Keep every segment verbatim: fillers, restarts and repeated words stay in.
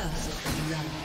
First love.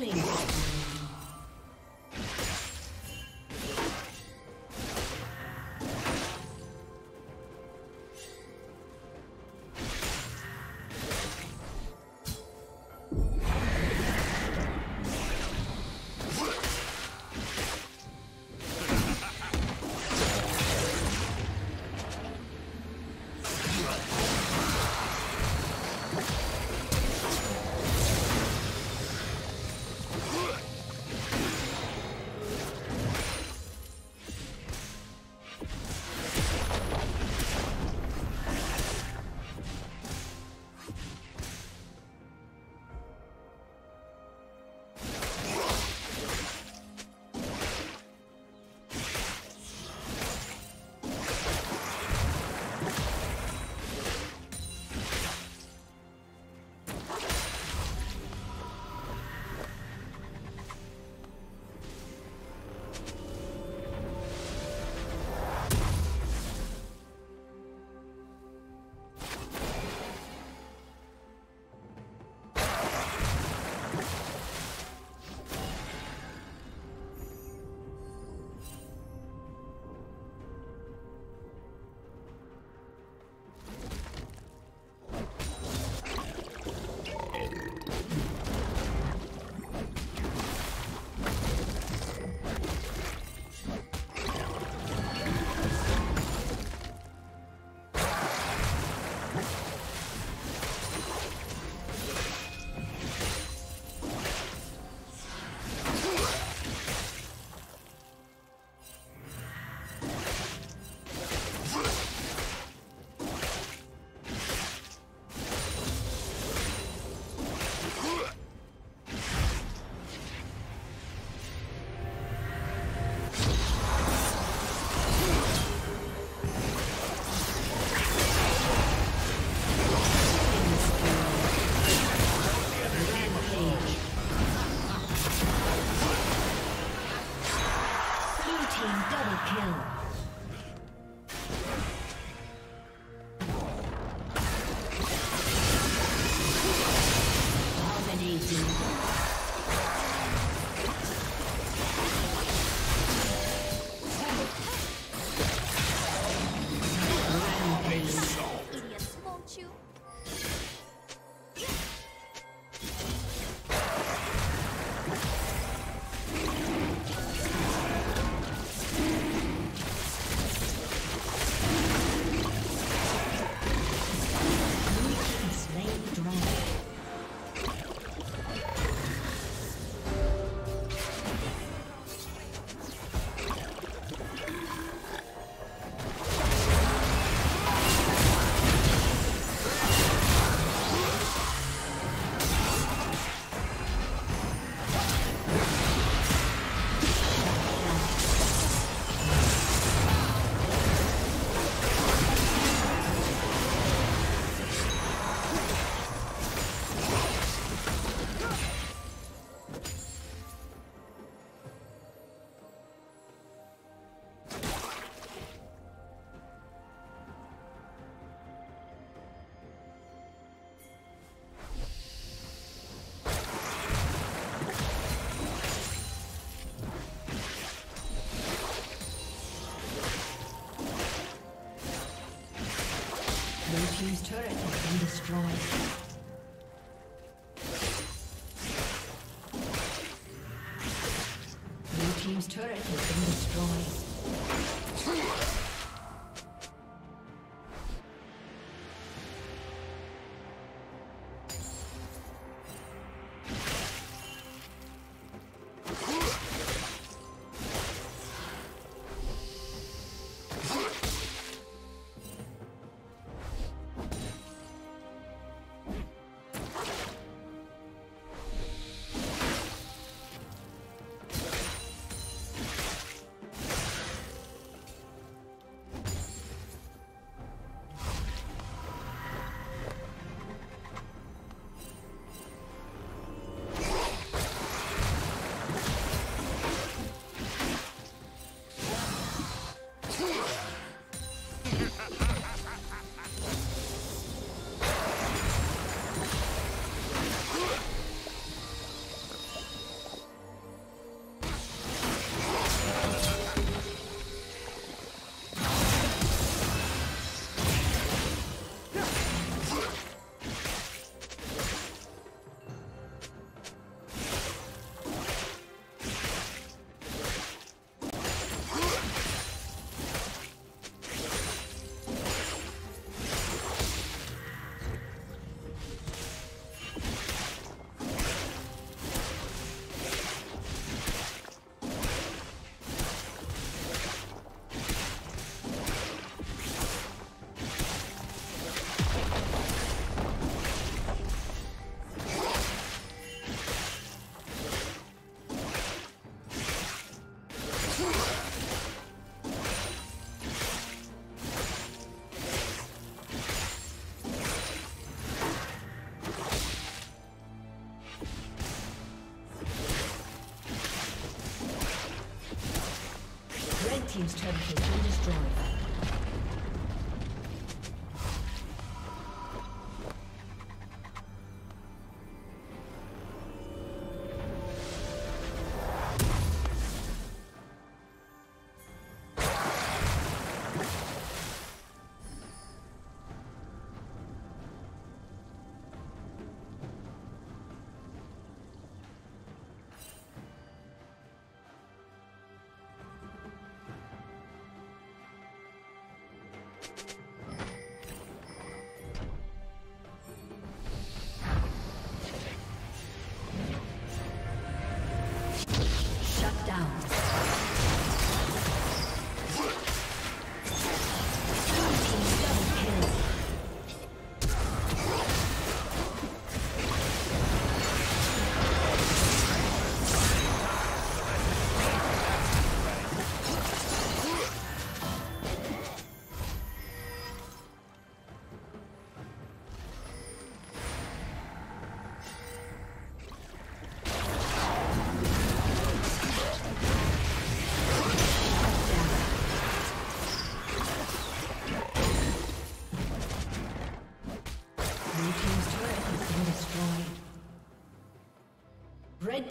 Killing. His turret has been destroyed. Blue team's turret has been destroyed. team's turret has been destroyed. Red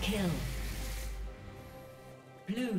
Triple kill. Blue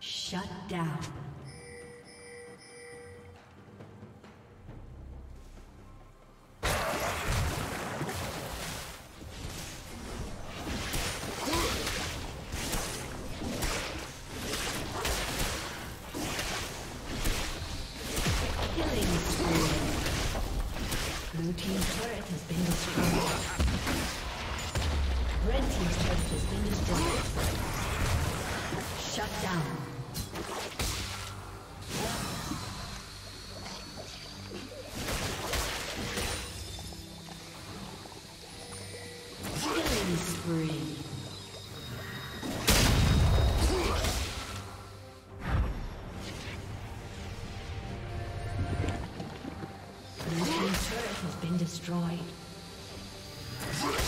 Shut down. Killing spree. Blue team's turret has been destroyed. Red team's turret has been destroyed. Shut down. Destroyed.